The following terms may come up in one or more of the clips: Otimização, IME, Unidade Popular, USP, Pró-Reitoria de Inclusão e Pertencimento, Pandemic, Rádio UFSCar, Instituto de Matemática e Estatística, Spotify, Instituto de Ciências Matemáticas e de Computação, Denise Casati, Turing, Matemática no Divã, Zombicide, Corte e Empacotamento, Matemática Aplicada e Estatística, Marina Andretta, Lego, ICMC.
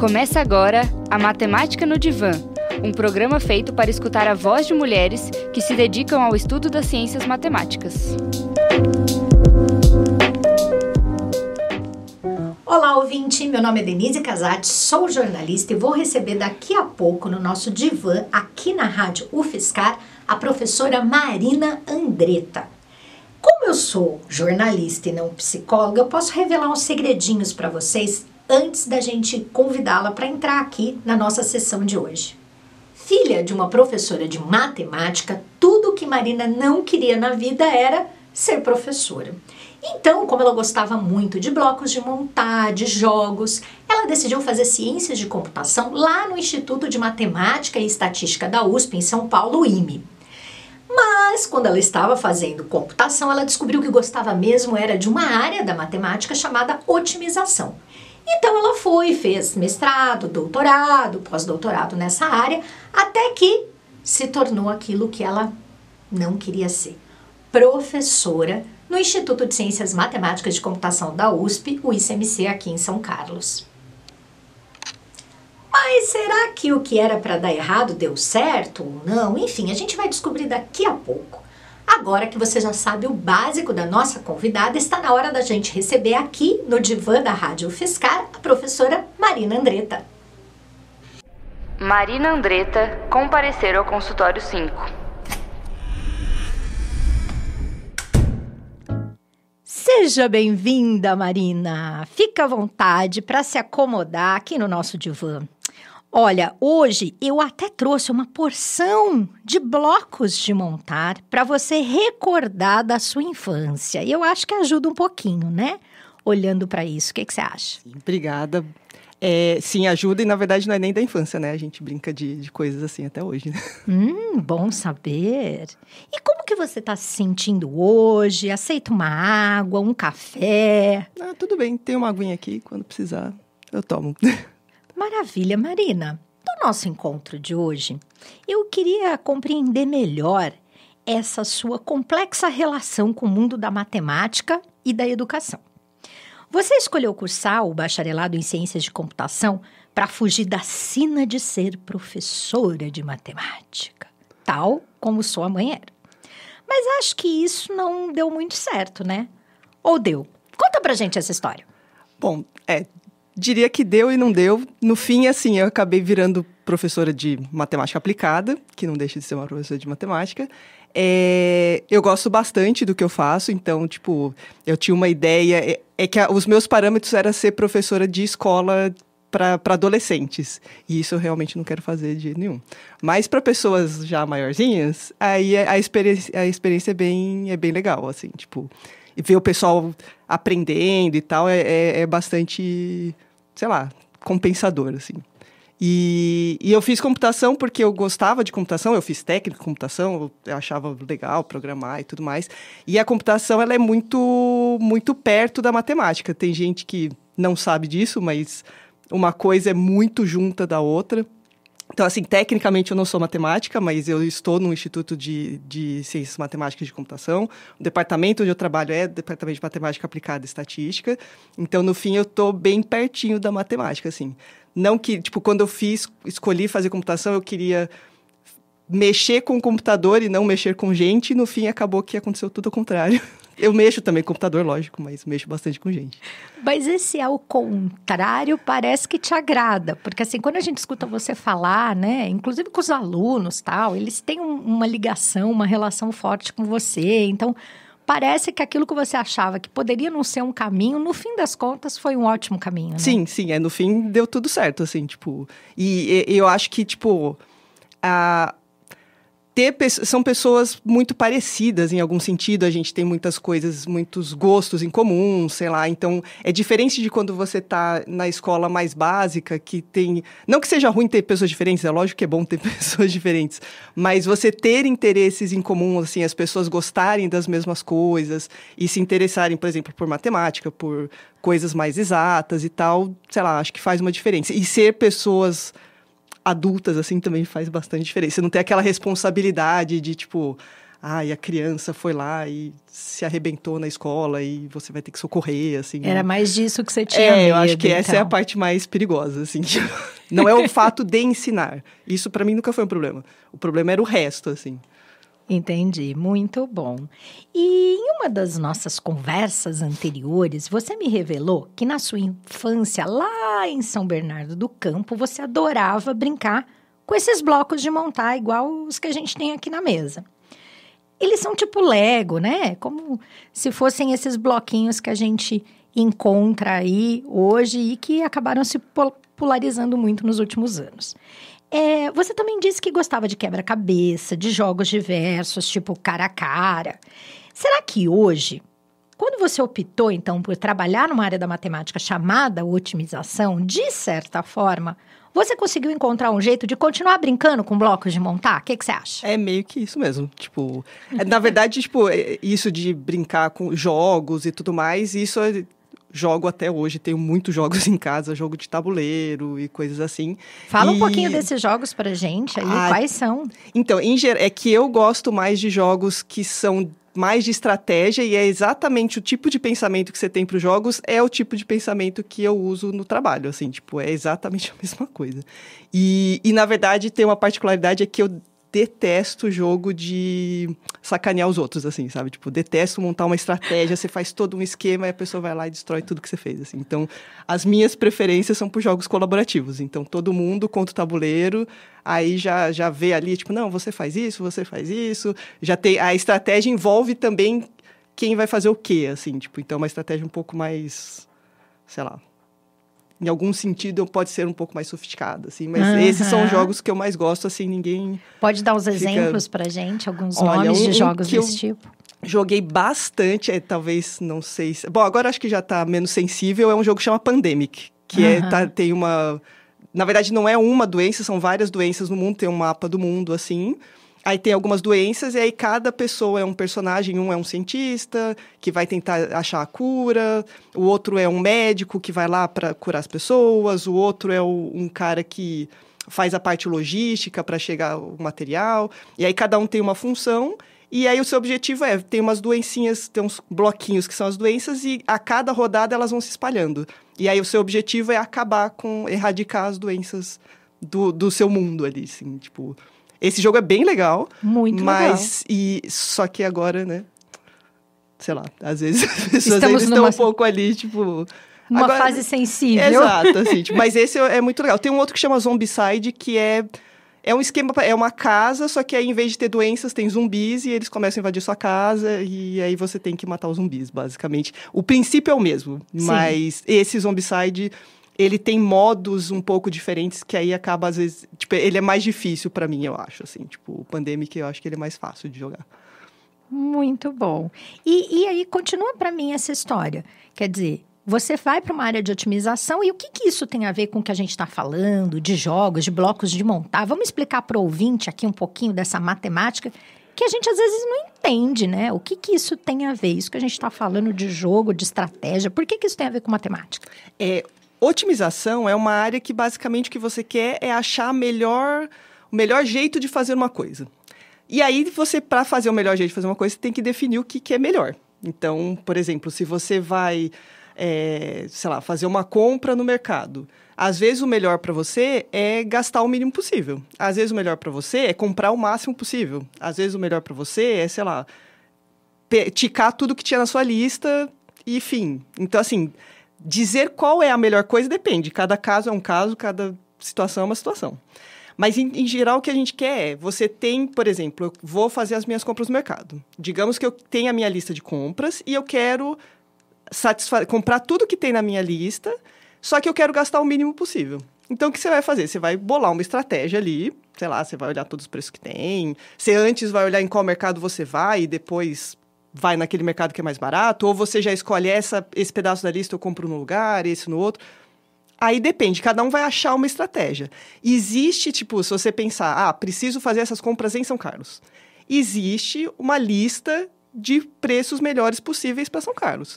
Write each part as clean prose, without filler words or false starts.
Começa agora a Matemática no Divã, um programa feito para escutar a voz de mulheres que se dedicam ao estudo das ciências matemáticas. Olá, ouvinte! Meu nome é Denise Casati, sou jornalista e vou receber daqui a pouco no nosso divã, aqui na Rádio UFSCar, a professora Marina Andretta. Como eu sou jornalista e não psicóloga, eu posso revelar uns segredinhos para vocês antes da gente convidá-la para entrar aqui na nossa sessão de hoje. Filha de uma professora de matemática, tudo que Marina não queria na vida era ser professora. Então, como ela gostava muito de blocos de montar, de jogos, ela decidiu fazer ciências de computação lá no Instituto de Matemática e Estatística da USP, em São Paulo, IME. Mas, quando ela estava fazendo computação, ela descobriu que gostava mesmo era de uma área da matemática chamada otimização. Então, ela fez mestrado, doutorado, pós-doutorado nessa área, até que se tornou aquilo que ela não queria ser, professora no Instituto de Ciências Matemáticas de Computação da USP, o ICMC, aqui em São Carlos. Mas será que o que era para dar errado deu certo ou não? Enfim, a gente vai descobrir daqui a pouco. Agora que você já sabe o básico da nossa convidada, está na hora da gente receber aqui no divã da Rádio UFSCar a professora Marina Andretta. Marina Andretta compareceu ao consultório 5. Seja bem-vinda, Marina! Fica à vontade para se acomodar aqui no nosso divã. Olha, hoje eu até trouxe uma porção de blocos de montar para você recordar da sua infância. E eu acho que ajuda um pouquinho, né? Olhando para isso, o que você acha? Obrigada. Sim, ajuda e, na verdade, não é nem da infância, né? A gente brinca de coisas assim até hoje. Né? Bom saber. E como que você está se sentindo hoje? Aceita uma água, um café? Ah, tudo bem, tem uma aguinha aqui, quando precisar eu tomo. Maravilha, Marina. Do nosso encontro de hoje, eu queria compreender melhor essa sua complexa relação com o mundo da matemática e da educação. Você escolheu cursar o bacharelado em Ciências de Computação para fugir da sina de ser professora de matemática, tal como sua mãe era. Mas acho que isso não deu muito certo, né? Ou deu? Conta pra gente essa história. Bom, diria que deu e não deu. No fim, assim, eu acabei virando professora de matemática aplicada, que não deixa de ser uma professora de matemática. Eu gosto bastante do que eu faço, então, tipo, eu tinha uma ideia... que os meus parâmetros era ser professora de escola para adolescentes. E isso eu realmente não quero fazer de jeito nenhum. Mas para pessoas já maiorzinhas, aí a experiência é bem legal, assim, tipo... ver o pessoal aprendendo e tal é bastante, sei lá, compensador, assim. E eu fiz computação porque eu gostava de computação, eu fiz técnico de computação, eu achava legal programar e tudo mais. E a computação, ela é muito, muito perto da matemática. Tem gente que não sabe disso, mas uma coisa é muito junta da outra. Então, assim, tecnicamente eu não sou matemática, mas eu estou no Instituto de Ciências Matemáticas de Computação. O departamento onde eu trabalho é o Departamento de Matemática Aplicada e Estatística. Então, no fim, eu estou bem pertinho da matemática, assim. Não que, tipo, quando eu escolhi fazer computação, eu queria mexer com o computador e não mexer com gente. E, no fim, acabou que aconteceu tudo ao contrário. Eu mexo também com computador, lógico, mas mexo bastante com gente. Mas esse ao contrário parece que te agrada. Porque, assim, quando a gente escuta você falar, né? Inclusive com os alunos, tal, eles têm uma ligação, uma relação forte com você. Então, parece que aquilo que você achava que poderia não ser um caminho, no fim das contas, foi um ótimo caminho, né? Sim. No fim, deu tudo certo, assim, tipo... E eu acho que, tipo... São pessoas muito parecidas em algum sentido, a gente tem muitas coisas, muitos gostos em comum, sei lá, então é diferente de quando você tá na escola mais básica, que tem... Não que seja ruim ter pessoas diferentes, é lógico que é bom ter pessoas diferentes, mas você ter interesses em comum, assim, as pessoas gostarem das mesmas coisas e se interessarem, por exemplo, por matemática, por coisas mais exatas e tal, sei lá, acho que faz uma diferença. E ser pessoas... adultas, assim, também faz bastante diferença. Você não tem aquela responsabilidade de, tipo... e a criança foi lá e se arrebentou na escola e você vai ter que socorrer, assim. Era mais disso que você tinha medo, eu acho que essa é a parte mais perigosa, assim. Não é o fato de ensinar. Isso, para mim, nunca foi um problema. O problema era o resto, assim. Entendi, muito bom. E em uma das nossas conversas anteriores, você me revelou que na sua infância, lá em São Bernardo do Campo, você adorava brincar com esses blocos de montar, igual os que a gente tem aqui na mesa. Eles são tipo Lego, né? Como se fossem esses bloquinhos que a gente encontra aí hoje e que acabaram se popularizando muito nos últimos anos. Você também disse que gostava de quebra-cabeça, de jogos diversos, tipo cara a cara. Será que hoje, quando você optou, então, por trabalhar numa área da matemática chamada otimização, de certa forma, você conseguiu encontrar um jeito de continuar brincando com blocos de montar? O que que você acha? É meio que isso mesmo. Tipo, na verdade, tipo, isso de brincar com jogos e tudo mais, isso é... Jogo até hoje, tenho muitos jogos em casa, jogo de tabuleiro e coisas assim. Fala um pouquinho desses jogos pra gente aí, quais são? Então, é que eu gosto mais de jogos que são mais de estratégia e é exatamente o tipo de pensamento que você tem pros jogos, é o tipo de pensamento que eu uso no trabalho, assim, tipo, é exatamente a mesma coisa. E na verdade, tem uma particularidade, é que eu detesto jogo de sacanear os outros, assim, sabe? Tipo, detesto montar uma estratégia, você faz todo um esquema e a pessoa vai lá e destrói tudo que você fez, assim. Então, as minhas preferências são por jogos colaborativos. Então, todo mundo conta o tabuleiro, aí já vê ali, tipo, não, você faz isso, já tem... A estratégia envolve também quem vai fazer o quê, assim, tipo, então, uma estratégia um pouco mais, sei lá... Em algum sentido, pode ser um pouco mais sofisticado, assim. Mas esses são os jogos que eu mais gosto, assim, ninguém... Pode dar uns exemplos pra gente? Alguns nomes de jogos desse tipo? Joguei bastante, talvez, não sei... Bom, agora acho que já tá menos sensível. É um jogo que chama Pandemic, que tem uma... Na verdade, não é uma doença, são várias doenças no mundo. Tem um mapa do mundo, assim... Aí tem algumas doenças e aí cada pessoa é um personagem, um é um cientista que vai tentar achar a cura, o outro é um médico que vai lá para curar as pessoas, o outro é um cara que faz a parte logística para chegar o material, e aí cada um tem uma função e aí o seu objetivo é, tem umas doencinhas, tem uns bloquinhos que são as doenças e a cada rodada elas vão se espalhando. E aí o seu objetivo é acabar com, erradicar as doenças do seu mundo ali, assim, tipo... Esse jogo é bem legal. Muito legal. Só que agora, né? Sei lá, às vezes as pessoas ainda estão um pouco ali, tipo... Uma fase sensível. Exato, assim. Tipo, mas esse é muito legal. Tem um outro que chama Zombicide, que é um esquema... É uma casa, só que aí, em vez de ter doenças, tem zumbis e eles começam a invadir sua casa e aí você tem que matar os zumbis, basicamente. O princípio é o mesmo, mas esse Zombicide... Ele tem modos um pouco diferentes que aí acaba, às vezes... Tipo, ele é mais difícil pra mim, eu acho, assim. Tipo, o Pandemic, eu acho que ele é mais fácil de jogar. Muito bom. E aí, continua pra mim essa história. Quer dizer, você vai pra uma área de otimização e o que isso tem a ver com o que a gente tá falando? De jogos, de blocos de montar? Vamos explicar pro ouvinte aqui um pouquinho dessa matemática que a gente, às vezes, não entende, né? O que isso tem a ver? Isso que a gente tá falando de jogo, de estratégia. Por que isso tem a ver com matemática? Otimização é uma área que basicamente o que você quer é achar o melhor jeito de fazer uma coisa. E aí, você, para fazer o melhor jeito de fazer uma coisa, você tem que definir o que é melhor. Então, por exemplo, se você vai, sei lá, fazer uma compra no mercado, às vezes o melhor para você é gastar o mínimo possível. Às vezes o melhor para você é comprar o máximo possível. Às vezes o melhor para você é, sei lá, ticar tudo que tinha na sua lista e fim. Então, assim... Dizer qual é a melhor coisa depende. Cada caso é um caso, cada situação é uma situação. Mas, em geral, o que a gente quer é... Você tem, por exemplo, eu vou fazer as minhas compras no mercado. Digamos que eu tenho a minha lista de compras e eu quero comprar tudo que tem na minha lista, só que eu quero gastar o mínimo possível. Então, o que você vai fazer? Você vai bolar uma estratégia ali, sei lá, você vai olhar todos os preços que tem, você antes vai olhar em qual mercado você vai e depois... vai naquele mercado que é mais barato, ou você já escolhe esse pedaço da lista, eu compro num lugar, esse no outro. Aí depende, cada um vai achar uma estratégia. Existe, tipo, se você pensar, preciso fazer essas compras em São Carlos. Existe uma lista de preços melhores possíveis para São Carlos.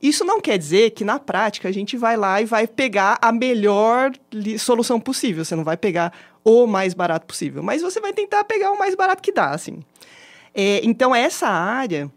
Isso não quer dizer que, na prática, a gente vai lá e vai pegar a melhor solução possível. Você não vai pegar o mais barato possível, mas você vai tentar pegar o mais barato que dá, assim. Então, essa área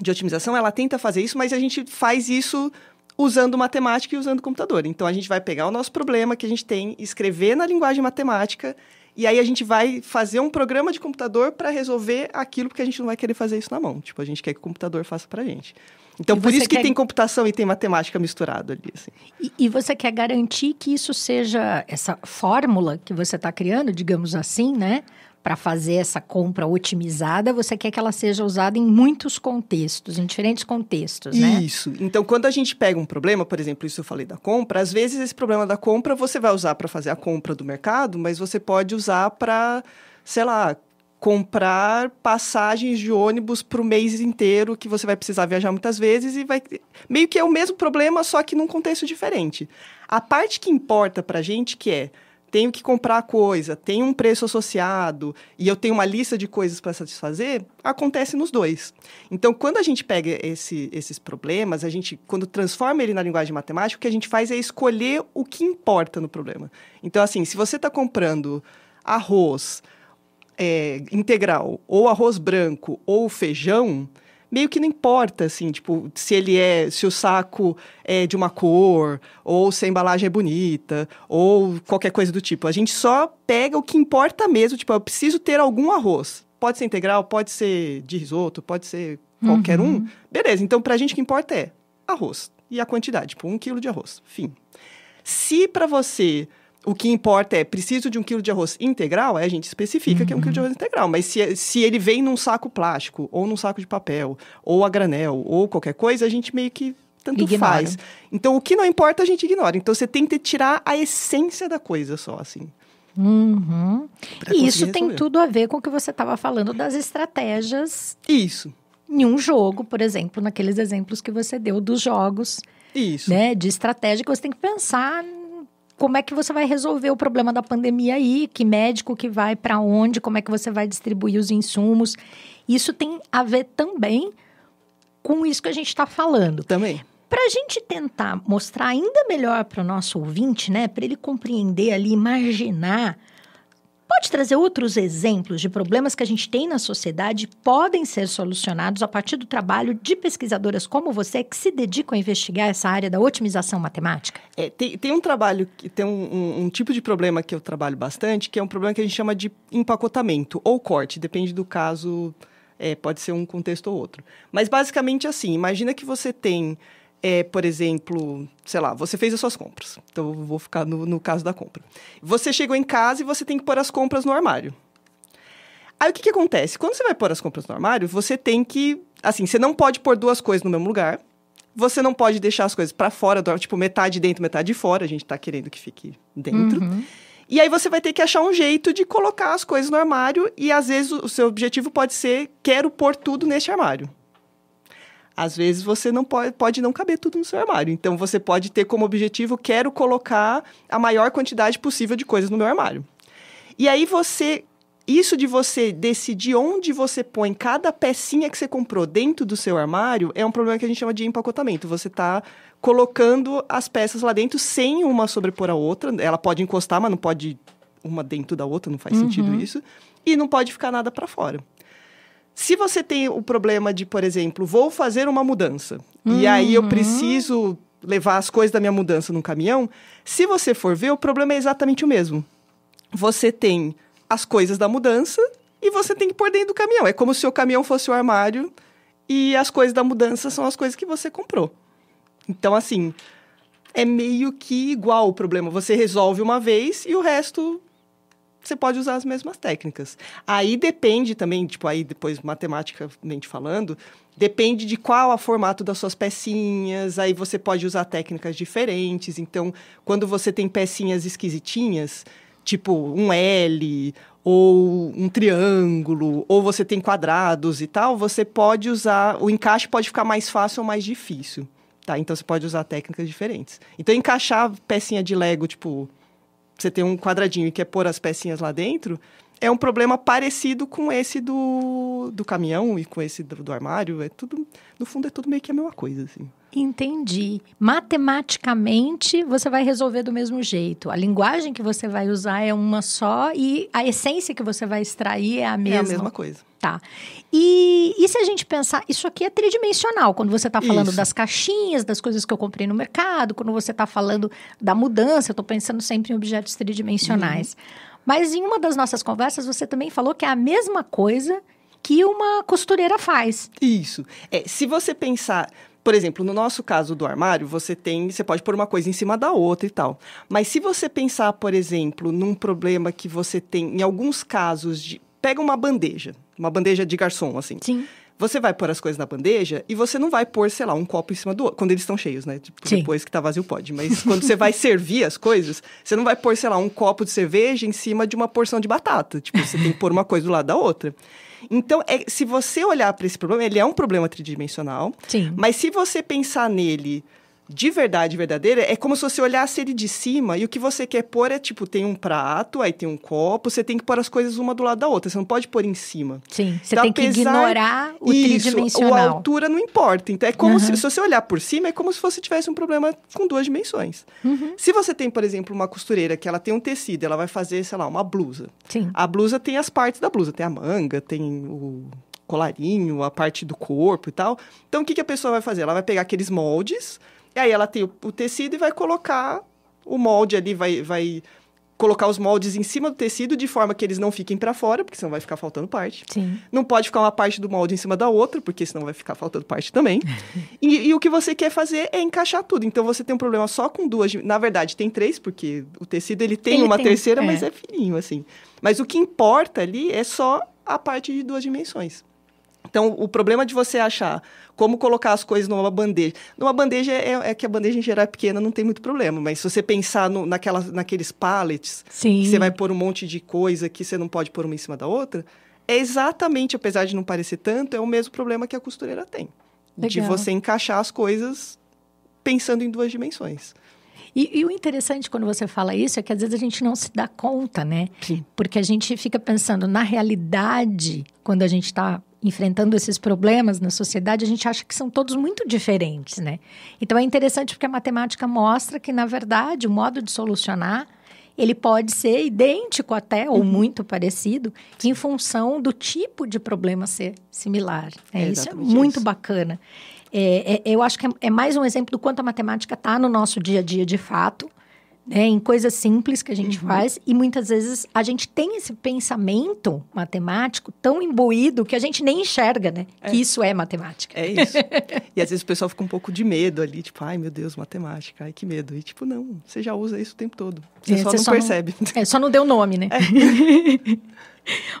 de otimização, ela tenta fazer isso, mas a gente faz isso usando matemática e usando computador. Então, a gente vai pegar o nosso problema que a gente tem, escrever na linguagem matemática, e aí a gente vai fazer um programa de computador para resolver aquilo, porque a gente não vai querer fazer isso na mão. Tipo, a gente quer que o computador faça para a gente. Então, por isso que tem computação e tem matemática misturado ali, assim. E você quer garantir que isso seja essa fórmula que você está criando, digamos assim, né? Para fazer essa compra otimizada, você quer que ela seja usada em muitos contextos, em diferentes contextos, né? Isso. Então, quando a gente pega um problema, por exemplo, isso eu falei da compra, às vezes esse problema da compra você vai usar para fazer a compra do mercado, mas você pode usar para, sei lá, comprar passagens de ônibus para o mês inteiro, que você vai precisar viajar muitas vezes e vai... Meio que é o mesmo problema, só que num contexto diferente. A parte que importa para a gente, que é... tenho que comprar coisa, tem um preço associado e eu tenho uma lista de coisas para satisfazer, acontece nos dois. Então, quando a gente pega esses problemas, a gente, quando transforma ele na linguagem matemática, o que a gente faz é escolher o que importa no problema. Então, assim, se você está comprando arroz integral ou arroz branco ou feijão, meio que não importa, assim, tipo, se o saco é de uma cor, ou se a embalagem é bonita, ou qualquer coisa do tipo. A gente só pega o que importa mesmo, tipo, eu preciso ter algum arroz. Pode ser integral, pode ser de risoto, pode ser qualquer um. Beleza, então pra gente o que importa é arroz e a quantidade, tipo, 1 quilo de arroz, fim. Se pra você... o que importa é, preciso de 1 quilo de arroz integral, aí a gente especifica que é 1 quilo de arroz integral. Mas se ele vem num saco plástico, ou num saco de papel, ou a granel, ou qualquer coisa, a gente meio que tanto faz. Então, o que não importa, a gente ignora. Então, você tenta tirar a essência da coisa só, assim. E isso tem tudo a ver com o que você estava falando das estratégias. Isso. Em um jogo, por exemplo, naqueles exemplos que você deu dos jogos. Isso. Né, de estratégia que você tem que pensar... Como é que você vai resolver o problema da pandemia aí? Que médico que vai para onde? Como é que você vai distribuir os insumos? Isso tem a ver também com isso que a gente está falando. Também. Para a gente tentar mostrar ainda melhor para o nosso ouvinte, né? Para ele compreender ali, imaginar. Pode trazer outros exemplos de problemas que a gente tem na sociedade podem ser solucionados a partir do trabalho de pesquisadoras como você que se dedicam a investigar essa área da otimização matemática? Tem um trabalho, tem um tipo de problema que eu trabalho bastante, que é um problema que a gente chama de empacotamento ou corte, depende do caso, pode ser um contexto ou outro. Mas basicamente assim, imagina que você tem, por exemplo, sei lá, você fez as suas compras. Então, eu vou ficar no caso da compra. Você chegou em casa e você tem que pôr as compras no armário. Aí, o que acontece? Quando você vai pôr as compras no armário, você tem que... Assim, você não pode pôr duas coisas no mesmo lugar. Você não pode deixar as coisas para fora, tipo, metade dentro, metade fora. A gente tá querendo que fique dentro. E aí, você vai ter que achar um jeito de colocar as coisas no armário. E, às vezes, o seu objetivo pode ser, quero pôr tudo neste armário. Às vezes, você não pode não caber tudo no seu armário. Então, você pode ter como objetivo, quero colocar a maior quantidade possível de coisas no meu armário. E aí, isso de você decidir onde você põe cada pecinha que você comprou dentro do seu armário é um problema que a gente chama de empacotamento. Você está colocando as peças lá dentro sem uma sobrepor a outra. Ela pode encostar, mas não pode uma dentro da outra, não faz sentido isso. E não pode ficar nada para fora. Se você tem o problema de, por exemplo, vou fazer uma mudança, e aí eu preciso levar as coisas da minha mudança num caminhão, se você for ver, o problema é exatamente o mesmo. Você tem as coisas da mudança e você tem que pôr dentro do caminhão. É como se o caminhão fosse o armário e as coisas da mudança são as coisas que você comprou. Então, assim, é meio que igual o problema. Você resolve uma vez e o resto... você pode usar as mesmas técnicas. Aí depende também, tipo, aí depois matematicamente falando, depende de qual é o formato das suas pecinhas, aí você pode usar técnicas diferentes. Então, quando você tem pecinhas esquisitinhas, tipo um L, ou um triângulo, ou você tem quadrados e tal, você pode usar, o encaixe pode ficar mais fácil ou mais difícil, tá? Então, você pode usar técnicas diferentes. Então, encaixar pecinha de Lego, tipo... você tem um quadradinho e quer pôr as pecinhas lá dentro, é um problema parecido com esse do caminhão e com esse do armário. É tudo, no fundo, é tudo meio que a mesma coisa, assim. Entendi. Matematicamente, você vai resolver do mesmo jeito. A linguagem que você vai usar é uma só e a essência que você vai extrair é a mesma. É a mesma coisa. Tá. E se a gente pensar... Isso aqui é tridimensional. Quando você está falando das caixinhas, das coisas que eu comprei no mercado, quando você está falando da mudança, eu estou pensando sempre em objetos tridimensionais. Mas em uma das nossas conversas, você também falou que é a mesma coisa que uma costureira faz. Isso. É, se você pensar... Por exemplo, no nosso caso do armário, você pode pôr uma coisa em cima da outra e tal. Mas se você pensar, por exemplo, num problema que você tem, em alguns casos, pega uma bandeja de garçom, assim. Sim. Você vai pôr as coisas na bandeja e você não vai pôr, sei lá, um copo em cima do outro. Quando eles estão cheios, né? Tipo, depois que tá vazio pode. Mas quando você vai servir as coisas, você não vai pôr, sei lá, um copo de cerveja em cima de uma porção de batata. Tipo, você tem que pôr uma coisa do lado da outra. Então, se você olhar para esse problema, ele é um problema tridimensional. Sim. Mas se você pensar nele de verdade, verdadeira, é como se você olhasse ele de cima e o que você quer pôr é, tipo, tem um prato, aí tem um copo, você tem que pôr as coisas uma do lado da outra, você não pode pôr em cima. Sim, você tem que ignorar o tridimensional. Isso, a altura não importa. Então, é como se você olhar por cima, é como se você tivesse um problema com duas dimensões. Uhum. Se você tem, por exemplo, uma costureira que ela tem um tecido, ela vai fazer, sei lá, uma blusa. Sim. A blusa tem as partes da blusa, tem a manga, tem o colarinho, a parte do corpo e tal. Então, o que a pessoa vai fazer? Ela vai pegar aqueles moldes... E aí ela tem o tecido e vai colocar o molde ali, vai colocar os moldes em cima do tecido de forma que eles não fiquem para fora, porque senão vai ficar faltando parte. Sim. Não pode ficar uma parte do molde em cima da outra, porque senão vai ficar faltando parte também. E o que você quer fazer é encaixar tudo. Então, você tem um problema só com duas... Na verdade, tem três, porque o tecido ele tem terceira, mas é fininho, assim. Mas o que importa ali é só a parte de duas dimensões. Então, o problema de você achar como colocar as coisas numa bandeja... Numa bandeja, é que a bandeja em geral é pequena, não tem muito problema. Mas se você pensar naqueles pallets, Sim. que você vai pôr um monte de coisa que você não pode pôr uma em cima da outra, é exatamente, apesar de não parecer tanto, é o mesmo problema que a costureira tem. Legal. De você encaixar as coisas pensando em duas dimensões. E o interessante quando você fala isso é que às vezes a gente não se dá conta, né? Sim. Porque a gente fica pensando na realidade, quando a gente está... enfrentando esses problemas na sociedade, a gente acha que são todos muito diferentes, né? Então, é interessante porque a matemática mostra que, na verdade, o modo de solucionar, ele pode ser idêntico até, ou muito parecido, em função do tipo de problema ser similar. É isso é muito bacana. Eu acho que é mais um exemplo do quanto a matemática está no nosso dia a dia, de fato, né, em coisas simples que a gente faz, e muitas vezes a gente tem esse pensamento matemático tão imbuído que a gente nem enxerga, né? É. Que isso é matemática. É isso. E às vezes o pessoal fica um pouco de medo ali, tipo, ai meu Deus, matemática, ai que medo. E tipo, não, você já usa isso o tempo todo. Você só não percebe. Só não deu nome, né? É.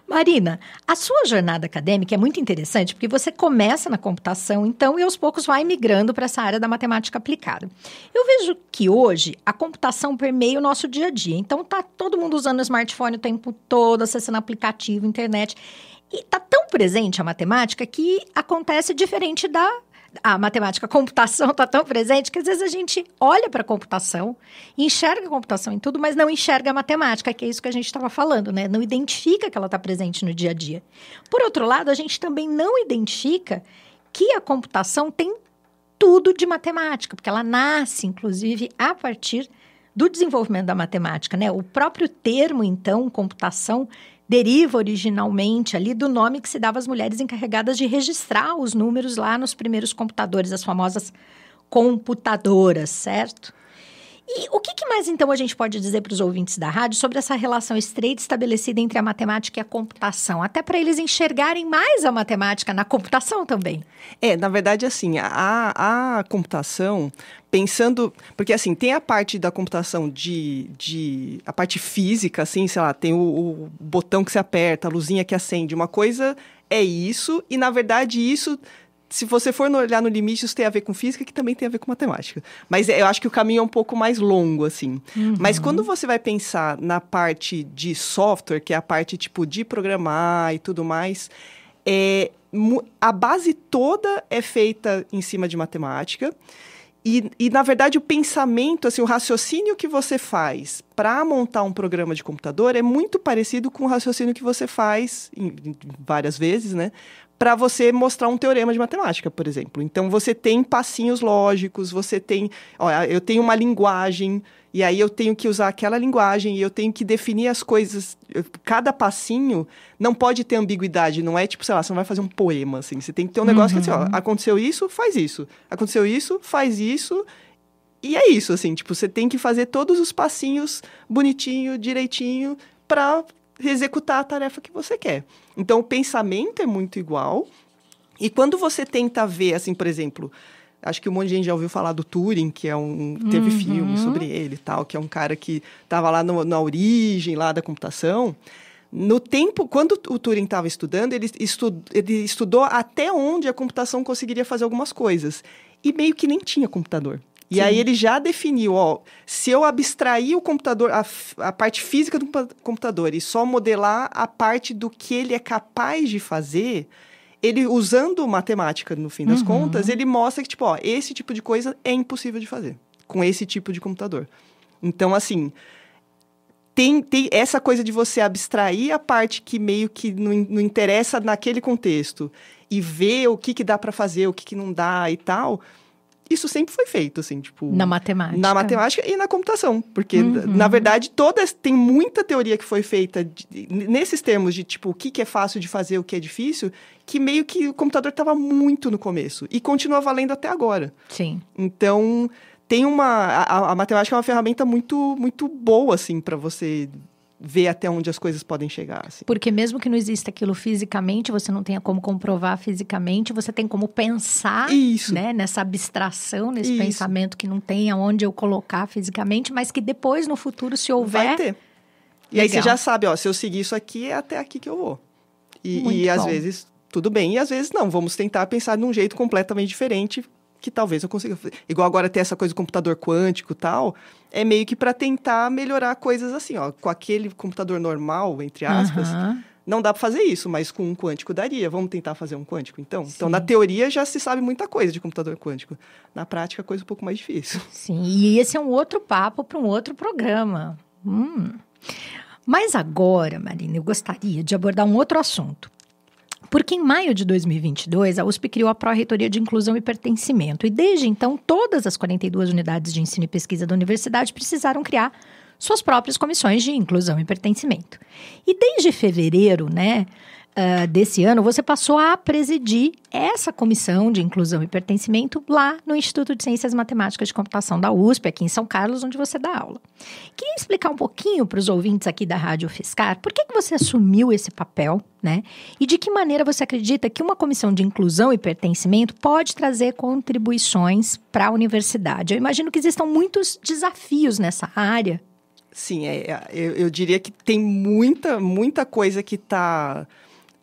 Marina, a sua jornada acadêmica é muito interessante porque você começa na computação, então, e aos poucos vai migrando para essa área da matemática aplicada. Eu vejo que hoje a computação permeia o nosso dia a dia. Então, tá todo mundo usando o smartphone o tempo todo, acessando aplicativo, internet. E tá tão presente a matemática que acontece diferente da... A matemática, a computação está tão presente que às vezes a gente olha para a computação, enxerga a computação em tudo, mas não enxerga a matemática, que é isso que a gente estava falando, né? Não identifica que ela está presente no dia a dia. Por outro lado, a gente também não identifica que a computação tem tudo de matemática, porque ela nasce, inclusive, a partir do desenvolvimento da matemática, né? O próprio termo, então, computação, deriva originalmente ali do nome que se dava às mulheres encarregadas de registrar os números lá nos primeiros computadores, as famosas computadoras, certo? E o que mais, então, a gente pode dizer para os ouvintes da rádio sobre essa relação estreita estabelecida entre a matemática e a computação? Até para eles enxergarem mais a matemática na computação também. É, na verdade, assim, a computação, pensando... Porque, assim, tem a parte da computação a parte física, assim, sei lá, tem o botão que você aperta, a luzinha que acende. Uma coisa é isso, e, na verdade, isso... Se você for olhar no limite, isso tem a ver com física, que também tem a ver com matemática. Mas eu acho que o caminho é um pouco mais longo, assim. Uhum. Mas quando você vai pensar na parte de software, que é a parte, tipo, de programar e tudo mais, a base toda é feita em cima de matemática. E, na verdade, o pensamento, assim, o raciocínio que você faz para montar um programa de computador é muito parecido com o raciocínio que você faz, várias vezes, né? Para você mostrar um teorema de matemática, por exemplo. Então, você tem passinhos lógicos, você tem... Ó, eu tenho uma linguagem, e aí eu tenho que usar aquela linguagem, e eu tenho que definir as coisas... Cada passinho não pode ter ambiguidade, não é tipo, sei lá, você não vai fazer um poema, assim. Você tem que ter um negócio que, assim, ó, aconteceu isso, faz isso. Aconteceu isso, faz isso... E é isso, assim, tipo, você tem que fazer todos os passinhos bonitinho, direitinho, para executar a tarefa que você quer. Então, o pensamento é muito igual. E quando você tenta ver, assim, por exemplo, acho que um monte de gente já ouviu falar do Turing, que é teve filme sobre ele e tal, que é um cara que estava lá na origem lá da computação. No tempo, quando o Turing estava estudando, ele estudou até onde a computação conseguiria fazer algumas coisas. E meio que nem tinha computador. E Sim. aí ele já definiu, ó, se eu abstrair o computador, a parte física do computador e só modelar a parte do que ele é capaz de fazer, ele usando matemática, no fim das contas, ele mostra que, tipo, ó, esse tipo de coisa é impossível de fazer com esse tipo de computador. Então, assim, tem essa coisa de você abstrair a parte que meio que não interessa naquele contexto e ver o que dá para fazer, o que não dá e tal... Isso sempre foi feito, assim, tipo... Na matemática. Na matemática e na computação. Porque, na verdade, tem muita teoria que foi feita nesses termos de, tipo, o que é fácil de fazer, o que é difícil, que meio que o computador estava muito no começo. E continua valendo até agora. Sim. Então, tem a matemática é uma ferramenta muito, muito boa, assim, para você... ver até onde as coisas podem chegar. Assim. Porque mesmo que não exista aquilo fisicamente, você não tenha como comprovar fisicamente, você tem como pensar, né, nessa abstração, nesse pensamento que não tem aonde eu colocar fisicamente, mas que depois, no futuro, se houver... Vai ter. E Legal. Aí você já sabe, ó, se eu seguir isso aqui, é até aqui que eu vou. E às vezes, tudo bem, e às vezes não. Vamos tentar pensar de um jeito completamente diferente, que talvez eu consiga fazer. Igual agora ter essa coisa do computador quântico e tal, é meio que para tentar melhorar coisas assim, ó. Com aquele computador normal, entre aspas, não dá para fazer isso, mas com um quântico daria. Vamos tentar fazer um quântico, então? Sim. Então, na teoria, já se sabe muita coisa de computador quântico. Na prática, a coisa é um pouco mais difícil. Sim, e esse é um outro papo para um outro programa. Mas agora, Marina, eu gostaria de abordar um outro assunto. Porque em maio de 2022, a USP criou a Pró-Reitoria de Inclusão e Pertencimento. E desde então, todas as 42 unidades de ensino e pesquisa da universidade precisaram criar suas próprias comissões de inclusão e pertencimento. E desde fevereiro, né, desse ano, você passou a presidir essa comissão de inclusão e pertencimento lá no Instituto de Ciências Matemáticas e de Computação da USP, aqui em São Carlos, onde você dá aula. Queria explicar um pouquinho para os ouvintes aqui da Rádio UFSCar por que você assumiu esse papel, né? E de que maneira você acredita que uma comissão de inclusão e pertencimento pode trazer contribuições para a universidade? Eu imagino que existam muitos desafios nessa área. Sim, eu diria que tem muita coisa que está...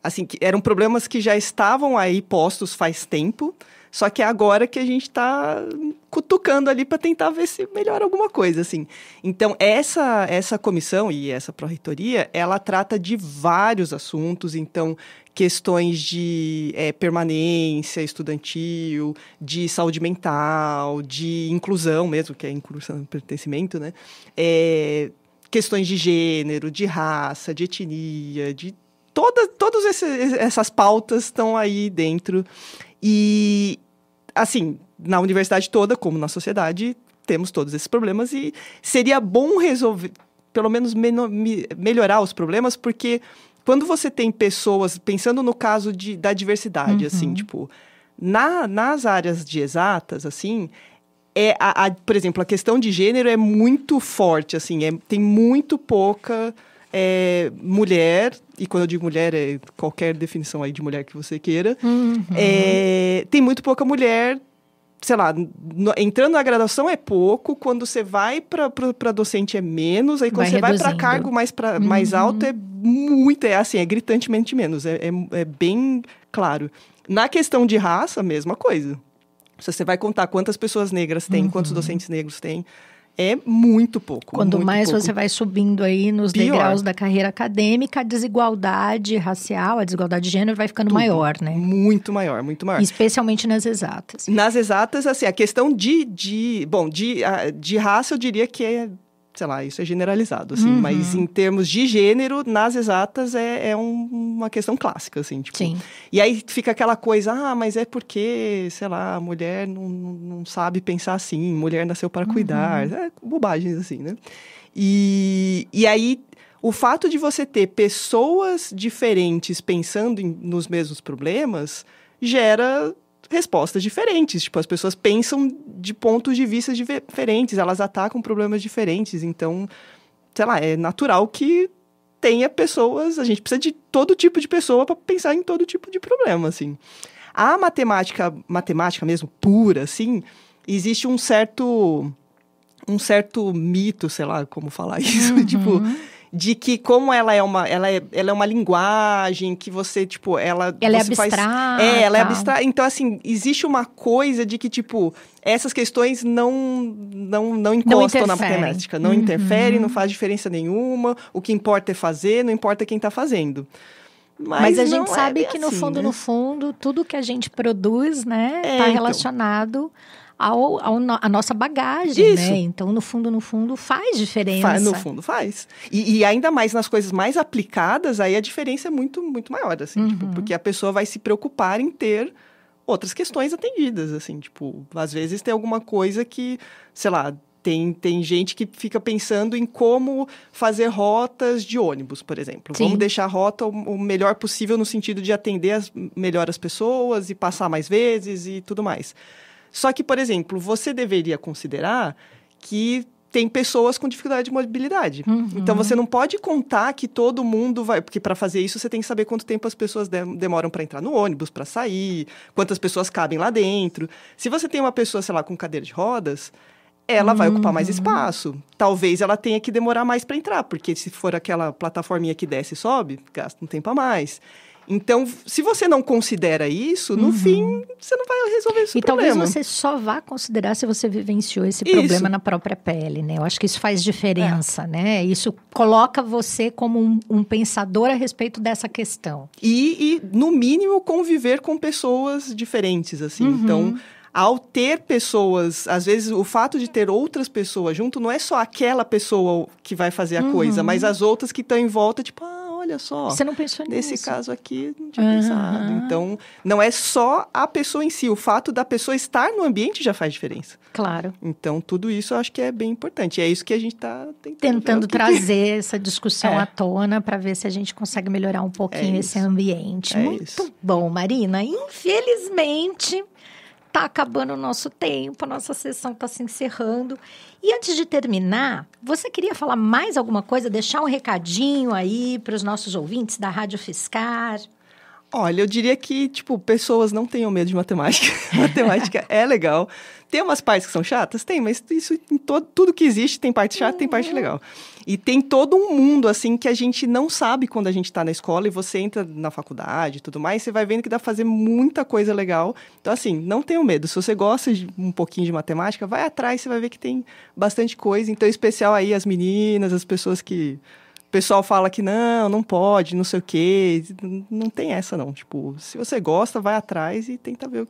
Assim, que eram problemas que já estavam aí postos faz tempo, só que é agora que a gente está cutucando ali para tentar ver se melhora alguma coisa, assim. Então, essa comissão e essa pró-reitoria, ela trata de vários assuntos, então... questões de permanência estudantil, de saúde mental, de inclusão mesmo, que é inclusão e pertencimento, né? Questões de gênero, de raça, de etnia, de todas essas pautas estão aí dentro. E, assim, na universidade toda, como na sociedade, temos todos esses problemas e seria bom resolver, pelo menos melhorar os problemas, porque... Quando você tem pessoas, pensando no caso da diversidade, assim, tipo, nas áreas de exatas, assim, por exemplo, a questão de gênero é muito forte, assim, tem muito pouca mulher, e quando eu digo mulher, é qualquer definição aí de mulher que você queira, tem muito pouca mulher, sei lá, entrando na graduação é pouco, quando você vai para docente é menos, aí quando você vai para cargo mais alto é muito, é gritantemente menos, é bem claro. Na questão de raça, mesma coisa. Se você vai contar quantas pessoas negras tem, quantos docentes negros tem, é muito pouco. Quanto mais pouco. Você vai subindo aí nos degraus da carreira acadêmica, a desigualdade racial, a desigualdade de gênero vai ficando maior, né? Muito maior, muito maior. Especialmente nas exatas. Nas exatas, assim, a questão de raça, eu diria que é... sei lá, isso é generalizado, assim, mas em termos de gênero, nas exatas é uma questão clássica, assim, tipo. Sim. E aí fica aquela coisa, ah, mas é porque, sei lá, a mulher não sabe pensar assim, mulher nasceu para cuidar, bobagens assim, né? E aí, o fato de você ter pessoas diferentes pensando nos mesmos problemas, gera... respostas diferentes, tipo, as pessoas pensam de pontos de vista diferentes, elas atacam problemas diferentes, então, sei lá, é natural que tenha pessoas, a gente precisa de todo tipo de pessoa para pensar em todo tipo de problema, assim. A matemática mesmo, pura, assim, existe um certo mito, sei lá como falar isso, tipo... de que como ela é uma linguagem que você, tipo, ela você é abstrata. Ela é abstrata. Então, assim, existe uma coisa de que, tipo, essas questões não encostam na matemática. Não interferem, não faz diferença nenhuma. O que importa é fazer, não importa quem está fazendo. Mas a gente sabe que, no fundo, no fundo, tudo que a gente produz, né, está relacionado... a nossa bagagem, isso, né? Então, no fundo, faz diferença. No fundo, faz. E ainda mais nas coisas mais aplicadas, aí a diferença é muito, muito maior, assim, tipo, porque a pessoa vai se preocupar em ter outras questões atendidas, assim, tipo, às vezes tem alguma coisa que, sei lá, tem gente que fica pensando em como fazer rotas de ônibus, por exemplo. Sim. Vamos deixar a rota o melhor possível no sentido de atender melhor as pessoas e passar mais vezes e tudo mais. Só que, por exemplo, você deveria considerar que tem pessoas com dificuldade de mobilidade. Então, você não pode contar que todo mundo vai... Porque para fazer isso, você tem que saber quanto tempo as pessoas demoram para entrar no ônibus, para sair, quantas pessoas cabem lá dentro. Se você tem uma pessoa, sei lá, com cadeira de rodas, ela vai ocupar mais espaço. Talvez ela tenha que demorar mais para entrar, porque se for aquela plataforminha que desce e sobe, gasta um tempo a mais. Então, se você não considera isso, no fim, você não vai resolver esse problema. E talvez você só vá considerar se você vivenciou esse problema na própria pele, né? Eu acho que isso faz diferença, né? Isso coloca você como um pensador a respeito dessa questão. E, no mínimo, conviver com pessoas diferentes, assim. Então... ao ter pessoas, às vezes o fato de ter outras pessoas junto, não é só aquela pessoa que vai fazer a coisa, mas as outras que estão em volta, tipo, ah, olha só. Você não pensou nisso. Nesse caso aqui, não tinha pensado. Então, não é só a pessoa em si, o fato da pessoa estar no ambiente já faz diferença. Claro. Então, tudo isso eu acho que é bem importante. E é isso que a gente está tentando trazer essa discussão à tona para ver se a gente consegue melhorar um pouquinho esse ambiente. Muito bom, Marina. Infelizmente... tá acabando o nosso tempo, a nossa sessão está se encerrando. E antes de terminar, você queria falar mais alguma coisa? Deixar um recadinho aí para os nossos ouvintes da Rádio UFSCar? Olha, eu diria que, tipo, pessoas não tenham medo de matemática. Matemática é legal. Tem umas partes que são chatas? Tem, mas isso em tudo que existe tem parte chata, tem parte legal. E tem todo um mundo, assim, que a gente não sabe quando a gente está na escola e você entra na faculdade e tudo mais, você vai vendo que dá pra fazer muita coisa legal. Então, assim, não tenham medo. Se você gosta de um pouquinho de matemática, vai atrás, você vai ver que tem bastante coisa. Então, em especial aí as meninas, as pessoas que... o pessoal fala que não pode, não sei o quê. Não tem essa, não. Tipo, se você gosta, vai atrás e tenta ver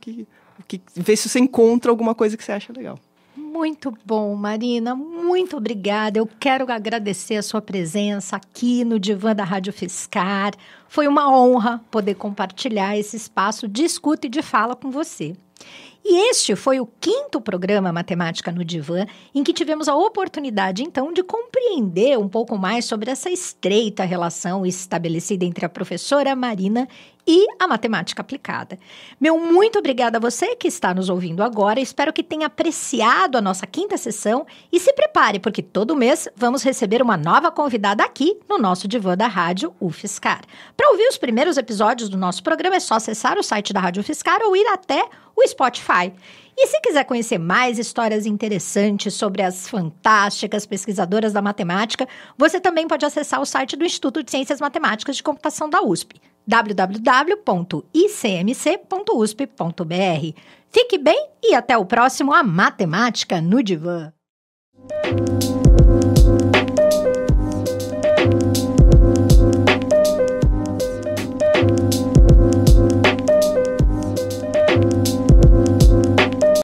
ver se você encontra alguma coisa que você acha legal. Muito bom, Marina. Muito obrigada. Eu quero agradecer a sua presença aqui no Divã da Rádio UFSCar. Foi uma honra poder compartilhar esse espaço de escuta e de fala com você. E este foi o 5º programa Matemática no Divã, em que tivemos a oportunidade, então, de compreender um pouco mais sobre essa estreita relação estabelecida entre a professora Marina e a matemática aplicada. Meu muito obrigada a você que está nos ouvindo agora, espero que tenha apreciado a nossa 5ª sessão e se prepare, porque todo mês vamos receber uma nova convidada aqui no nosso Divã da Rádio UFSCar. Para ouvir os primeiros episódios do nosso programa é só acessar o site da Rádio UFSCar ou ir até o Spotify. E se quiser conhecer mais histórias interessantes sobre as fantásticas pesquisadoras da matemática, você também pode acessar o site do Instituto de Ciências Matemáticas e de Computação da USP, www.icmc.usp.br. Fique bem e até o próximo A Matemática no Divã.